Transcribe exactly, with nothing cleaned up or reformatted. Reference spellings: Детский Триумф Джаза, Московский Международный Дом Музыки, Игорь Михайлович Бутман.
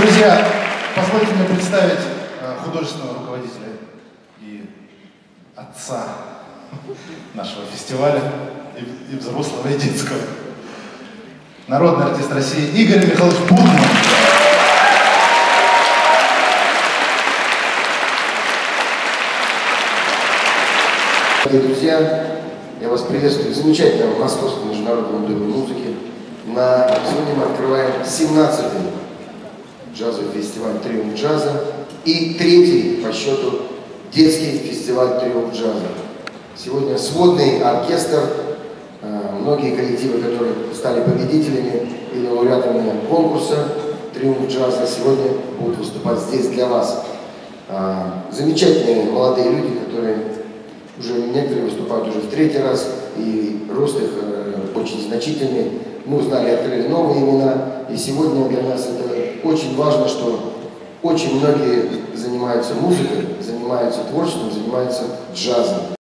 Друзья, позвольте мне представить художественного руководителя и отца нашего фестиваля, и, и взрослого, и детского. Народный артист России Игорь Михайлович Бутман. Дорогие друзья, я вас приветствую в замечательном Московском международном доме музыки. На сегодня мы открываем семнадцатый джазовый фестиваль «Триумф джаза» и третий по счету детский фестиваль «Триумф джаза». Сегодня сводный оркестр, многие коллективы, которые стали победителями или лауреатами конкурса «Триумф джаза», сегодня будут выступать здесь для вас. Замечательные молодые люди, которые уже некоторые выступают уже в третий раз, и рост их очень значительный. Мы узнали, открыли новые имена, и сегодня для нас это очень важно, что очень многие занимаются музыкой, занимаются творчеством, занимаются джазом.